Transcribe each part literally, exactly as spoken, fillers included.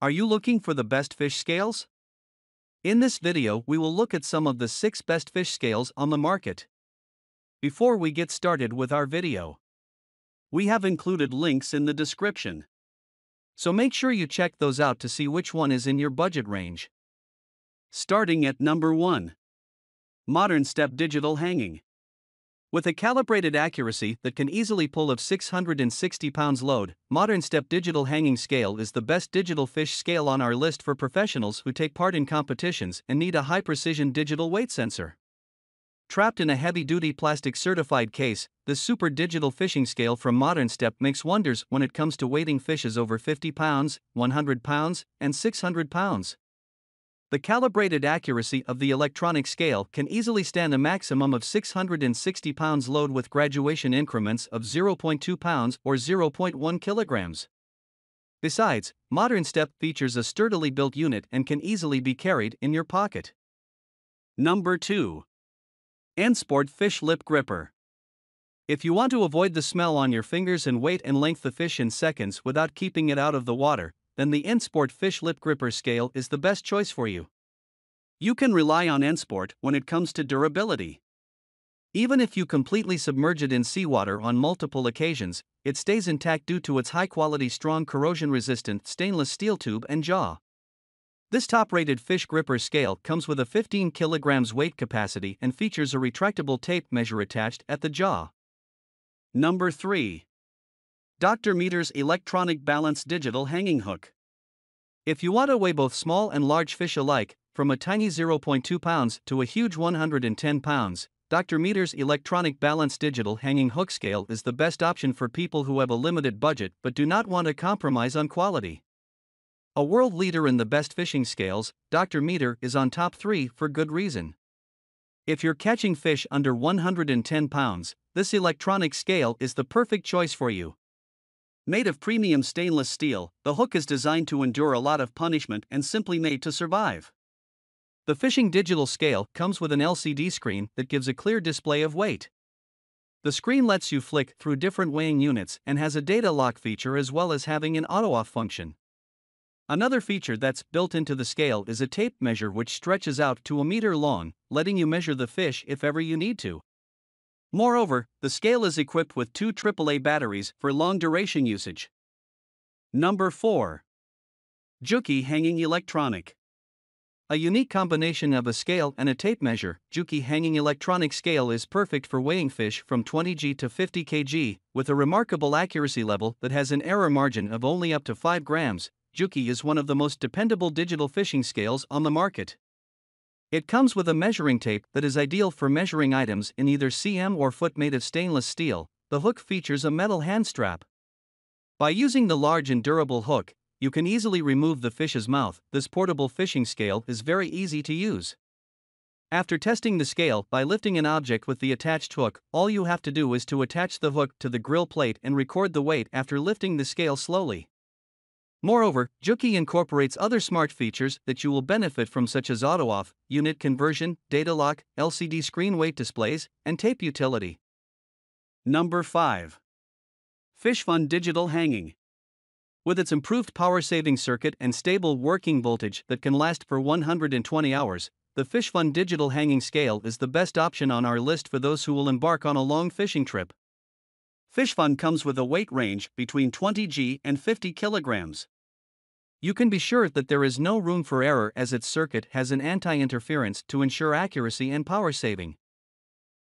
Are you looking for the best fish scales? In this video, we will look at some of the six best fish scales on the market. Before we get started with our video, we have included links in the description, so make sure you check those out to see which one is in your budget range. Starting at number one. Modern Step Digital Hanging. With a calibrated accuracy that can easily pull of six hundred sixty pounds load, Modern Step Digital Hanging Scale is the best digital fish scale on our list for professionals who take part in competitions and need a high-precision digital weight sensor. Trapped in a heavy-duty plastic certified case, this super digital fishing scale from Modern Step makes wonders when it comes to weighting fishes over fifty pounds, one hundred pounds, and six hundred pounds. The calibrated accuracy of the electronic scale can easily stand a maximum of six hundred sixty pounds load with graduation increments of zero point two pounds or zero point one kilograms. Besides, Modern Step features a sturdily built unit and can easily be carried in your pocket. Number two. Entsport Fish Lip Gripper. If you want to avoid the smell on your fingers and weight and length the fish in seconds without keeping it out of the water, then the Entsport Fish Lip Gripper scale is the best choice for you. You can rely on Entsport when it comes to durability. Even if you completely submerge it in seawater on multiple occasions, it stays intact due to its high-quality, strong, corrosion-resistant stainless steel tube and jaw. This top-rated fish gripper scale comes with a fifteen kilograms weight capacity and features a retractable tape measure attached at the jaw. Number three. Doctor Meter's Electronic Balance Digital Hanging Hook. If you want to weigh both small and large fish alike, from a tiny zero point two pounds to a huge one hundred ten pounds, Doctor Meter's Electronic Balance Digital Hanging Hook Scale is the best option for people who have a limited budget but do not want to compromise on quality. A world leader in the best fishing scales, Doctor Meter is on top three for good reason. If you're catching fish under one hundred ten pounds, this electronic scale is the perfect choice for you. Made of premium stainless steel, the hook is designed to endure a lot of punishment and simply made to survive. The fishing digital scale comes with an L C D screen that gives a clear display of weight. The screen lets you flick through different weighing units and has a data lock feature as well as having an auto-off function. Another feature that's built into the scale is a tape measure which stretches out to a meter long, letting you measure the fish if ever you need to. Moreover, the scale is equipped with two triple A batteries for long-duration usage. Number four. JOOKKI Hanging Electronic. A unique combination of a scale and a tape measure, JOOKKI Hanging Electronic Scale is perfect for weighing fish from twenty grams to fifty kilograms, with a remarkable accuracy level that has an error margin of only up to five grams. JOOKKI is one of the most dependable digital fishing scales on the market. It comes with a measuring tape that is ideal for measuring items in either centimeter or foot made of stainless steel. The hook features a metal hand strap. By using the large and durable hook, you can easily remove the fish's mouth. This portable fishing scale is very easy to use. After testing the scale by lifting an object with the attached hook, all you have to do is to attach the hook to the grill plate and record the weight after lifting the scale slowly. Moreover, JOOKKI incorporates other smart features that you will benefit from, such as auto-off, unit conversion, data lock, L C D screen weight displays, and tape utility. Number five. Fishfun Digital Hanging. With its improved power-saving circuit and stable working voltage that can last for one hundred twenty hours, the Fishfun Digital Hanging Scale is the best option on our list for those who will embark on a long fishing trip. Fishfun comes with a weight range between twenty grams and fifty kilograms. You can be sure that there is no room for error, as its circuit has an anti-interference to ensure accuracy and power saving.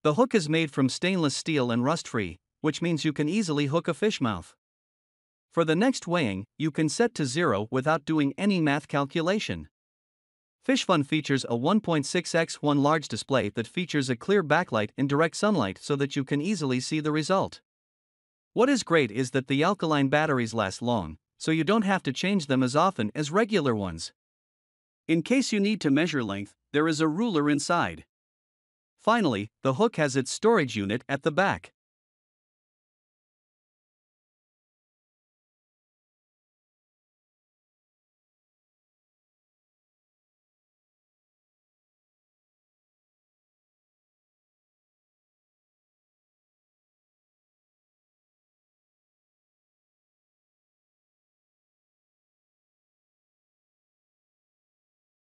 The hook is made from stainless steel and rust-free, which means you can easily hook a fish mouth. For the next weighing, you can set to zero without doing any math calculation. Fishfun features a one point six by one large display that features a clear backlight in direct sunlight so that you can easily see the result. What is great is that the alkaline batteries last long, so you don't have to change them as often as regular ones. In case you need to measure length, there is a ruler inside. Finally, the hook has its storage unit at the back.